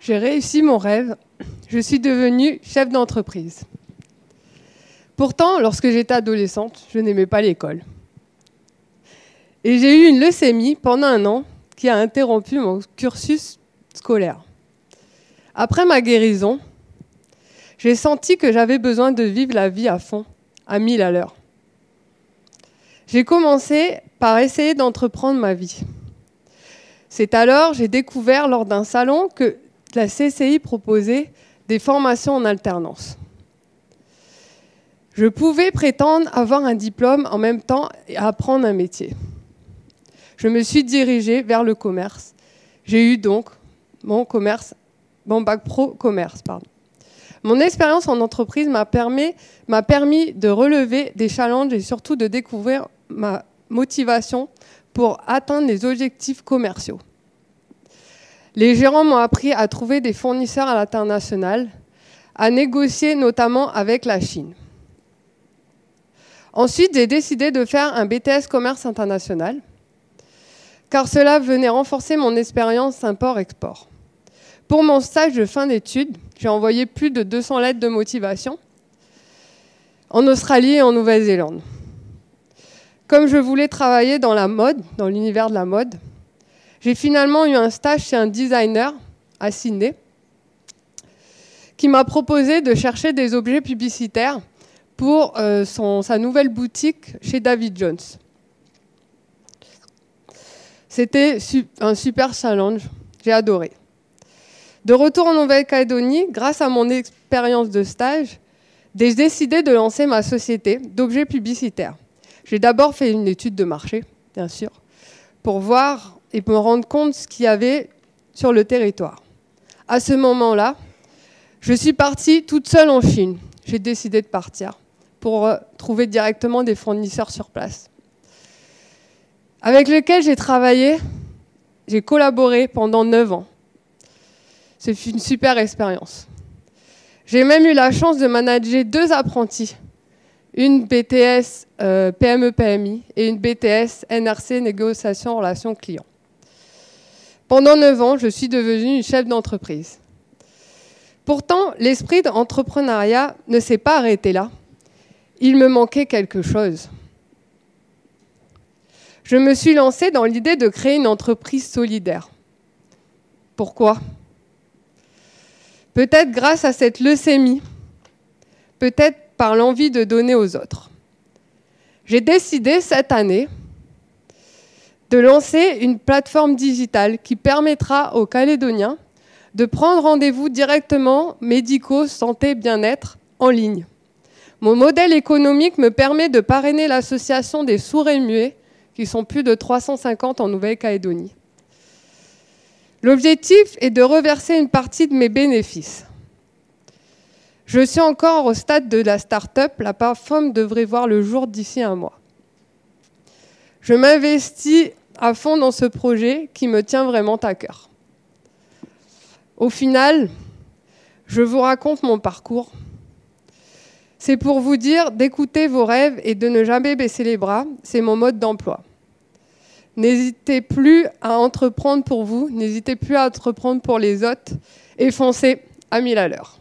J'ai réussi mon rêve. Je suis devenue chef d'entreprise. Pourtant, lorsque j'étais adolescente, je n'aimais pas l'école. Et j'ai eu une leucémie pendant 1 an qui a interrompu mon cursus scolaire. Après ma guérison, j'ai senti que j'avais besoin de vivre la vie à fond, à 1000 à l'heure. J'ai commencé par essayer d'entreprendre ma vie. C'est alors que j'ai découvert lors d'un salon que la CCI proposait des formations en alternance. Je pouvais prétendre avoir un diplôme en même temps et apprendre un métier. Je me suis dirigée vers le commerce. J'ai eu donc mon bac pro commerce, pardon. Mon expérience en entreprise m'a permis de relever des challenges et surtout de découvrir ma motivation pour atteindre les objectifs commerciaux. Les gérants m'ont appris à trouver des fournisseurs à l'international, à négocier notamment avec la Chine. Ensuite, j'ai décidé de faire un BTS Commerce International, car cela venait renforcer mon expérience import-export. Pour mon stage de fin d'études, j'ai envoyé plus de 200 lettres de motivation en Australie et en Nouvelle-Zélande. Comme je voulais travailler dans la mode, dans l'univers de la mode, j'ai finalement eu un stage chez un designer à Sydney qui m'a proposé de chercher des objets publicitaires pour sa nouvelle boutique chez David Jones. C'était un super challenge, j'ai adoré. De retour en Nouvelle-Calédonie, grâce à mon expérience de stage, j'ai décidé de lancer ma société d'objets publicitaires. J'ai d'abord fait une étude de marché, bien sûr, pour voir et me rendre compte de ce qu'il y avait sur le territoire. À ce moment-là, je suis partie toute seule en Chine. J'ai décidé de partir pour trouver directement des fournisseurs sur place, avec lesquels j'ai travaillé, j'ai collaboré pendant 9 ans. C'est une super expérience. J'ai même eu la chance de manager 2 apprentis, une BTS PME-PMI et une BTS NRC, négociation relation client. Pendant 9 ans, je suis devenue une chef d'entreprise. Pourtant, l'esprit d'entrepreneuriat ne s'est pas arrêté là. Il me manquait quelque chose. Je me suis lancée dans l'idée de créer une entreprise solidaire. Pourquoi ? Peut-être grâce à cette leucémie, peut-être par l'envie de donner aux autres. J'ai décidé cette année de lancer une plateforme digitale qui permettra aux Calédoniens de prendre rendez-vous directement médicaux, santé, bien-être en ligne. Mon modèle économique me permet de parrainer l'association des sourds et muets, qui sont plus de 350 en Nouvelle-Calédonie. L'objectif est de reverser une partie de mes bénéfices. Je suis encore au stade de la start-up. La plateforme devrait voir le jour d'ici 1 mois. Je m'investis à fond dans ce projet qui me tient vraiment à cœur. Au final, je vous raconte mon parcours. C'est pour vous dire d'écouter vos rêves et de ne jamais baisser les bras. C'est mon mode d'emploi. N'hésitez plus à entreprendre pour vous, n'hésitez plus à entreprendre pour les autres et foncez à 1000 à l'heure.